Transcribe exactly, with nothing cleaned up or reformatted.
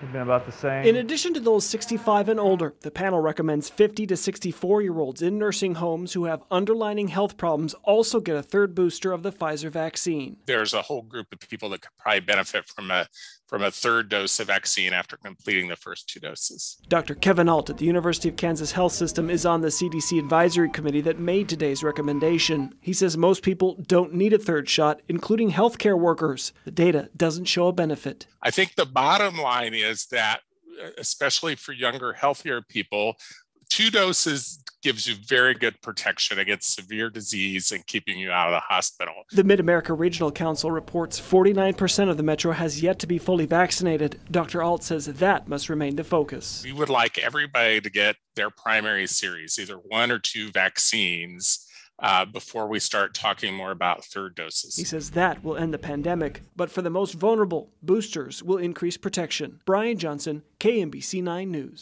They've been about the same. In addition to those sixty-five and older, the panel recommends fifty to sixty-four-year-olds in nursing homes who have underlying health problems also get a third booster of the Pfizer vaccine. There's a whole group of people that could probably benefit from a from a third dose of vaccine after completing the first two doses. Doctor Kevin Ault at the University of Kansas Health System is on the C D C Advisory Committee that made today's recommendation. He says most people don't need a third shot, including healthcare workers. The data doesn't show a benefit. I think the bottom line is that, especially for younger, healthier people, two doses gives you very good protection against severe disease and keeping you out of the hospital. The Mid-America Regional Council reports forty-nine percent of the metro has yet to be fully vaccinated. Doctor Ault says that must remain the focus. We would like everybody to get their primary series, either one or two vaccines, Uh, before we start talking more about third doses. He says that will end the pandemic, but for the most vulnerable, boosters will increase protection. Brian Johnson, K M B C nine News.